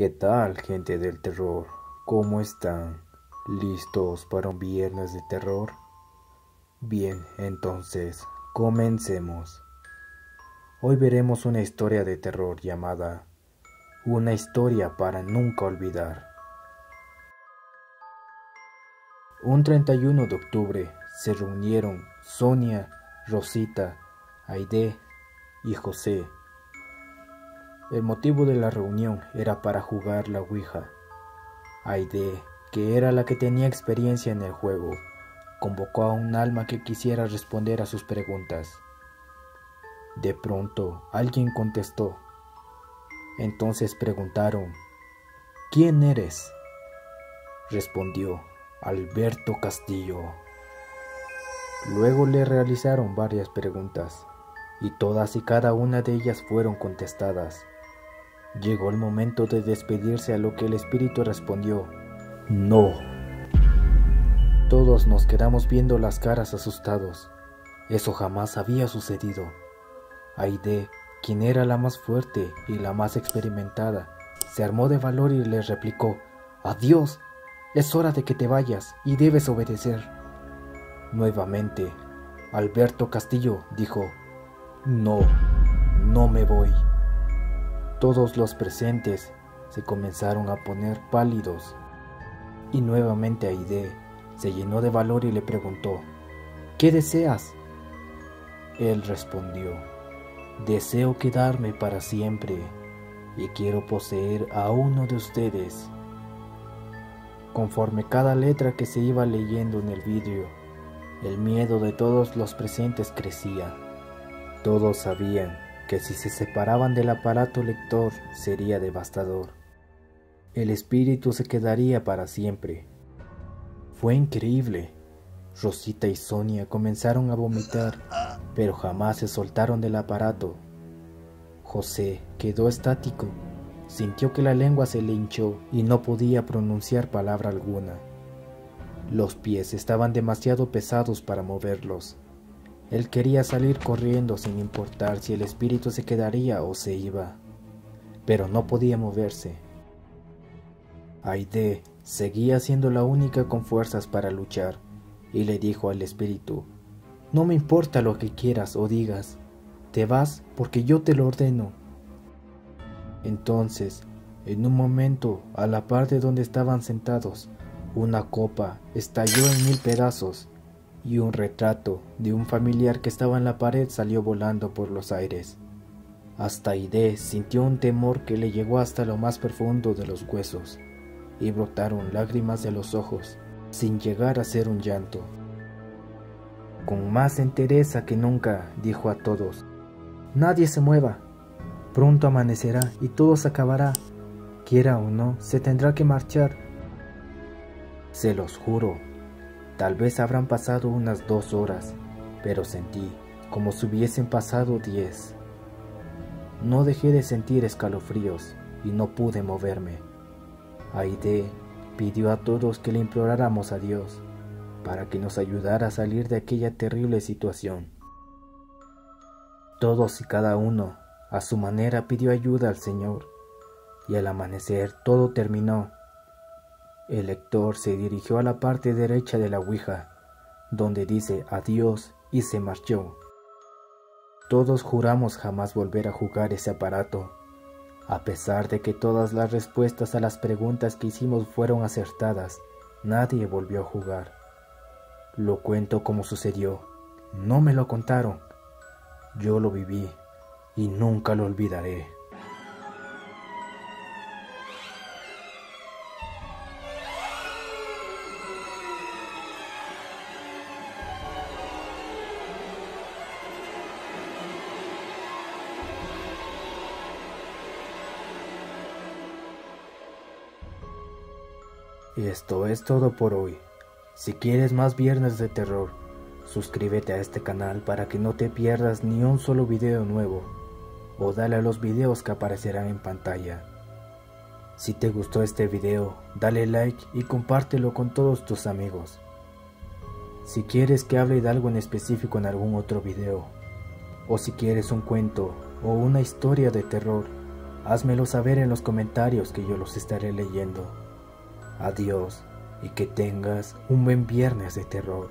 ¿Qué tal, gente del terror? ¿Cómo están? ¿Listos para un viernes de terror? Bien, entonces, comencemos. Hoy veremos una historia de terror llamada Una historia para nunca olvidar. Un 31 de octubre se reunieron Sonia, Rosita, Aide y José. El motivo de la reunión era para jugar la ouija. Aide, que era la que tenía experiencia en el juego, convocó a un alma que quisiera responder a sus preguntas. De pronto, alguien contestó. Entonces preguntaron, ¿quién eres? Respondió, Alberto Castillo. Luego le realizaron varias preguntas, y todas y cada una de ellas fueron contestadas. Llegó el momento de despedirse, a lo que el espíritu respondió, ¡no! Todos nos quedamos viendo las caras asustados. Eso jamás había sucedido. Aide, quien era la más fuerte y la más experimentada, se armó de valor y les replicó, ¡adiós! Es hora de que te vayas y debes obedecer. Nuevamente, Alberto Castillo dijo, ¡no! ¡No me voy! Todos los presentes se comenzaron a poner pálidos, y nuevamente Aide se llenó de valor y le preguntó, ¿qué deseas? Él respondió, deseo quedarme para siempre y quiero poseer a uno de ustedes. Conforme cada letra que se iba leyendo en el vidrio, el miedo de todos los presentes crecía. Todos sabían que si se separaban del aparato lector sería devastador. El espíritu se quedaría para siempre. Fue increíble. Rosita y Sonia comenzaron a vomitar, pero jamás se soltaron del aparato. José quedó estático. Sintió que la lengua se le hinchó y no podía pronunciar palabra alguna. Los pies estaban demasiado pesados para moverlos. Él quería salir corriendo sin importar si el espíritu se quedaría o se iba, pero no podía moverse. Aide seguía siendo la única con fuerzas para luchar y le dijo al espíritu, no me importa lo que quieras o digas, te vas porque yo te lo ordeno. Entonces, en un momento, a la par de donde estaban sentados, una copa estalló en 1000 pedazos. Y un retrato de un familiar que estaba en la pared salió volando por los aires. Hasta Aide sintió un temor que le llegó hasta lo más profundo de los huesos, y brotaron lágrimas de los ojos, sin llegar a ser un llanto. Con más entereza que nunca, dijo a todos, «Nadie se mueva, pronto amanecerá y todo se acabará, quiera o no, se tendrá que marchar». «Se los juro». Tal vez habrán pasado unas 2 horas, pero sentí como si hubiesen pasado 10. No dejé de sentir escalofríos y no pude moverme. Aide pidió a todos que le imploráramos a Dios para que nos ayudara a salir de aquella terrible situación. Todos y cada uno a su manera pidió ayuda al Señor, y al amanecer todo terminó. El lector se dirigió a la parte derecha de la ouija, donde dice adiós y se marchó. Todos juramos jamás volver a jugar ese aparato, a pesar de que todas las respuestas a las preguntas que hicimos fueron acertadas, nadie volvió a jugar. Lo cuento como sucedió, no me lo contaron, yo lo viví y nunca lo olvidaré. Esto es todo por hoy. Si quieres más viernes de terror, suscríbete a este canal para que no te pierdas ni un solo video nuevo, o dale a los videos que aparecerán en pantalla. Si te gustó este video, dale like y compártelo con todos tus amigos. Si quieres que hable de algo en específico en algún otro video, o si quieres un cuento o una historia de terror, Házmelo saber en los comentarios, que yo los estaré leyendo. Adiós y que tengas un buen viernes de terror.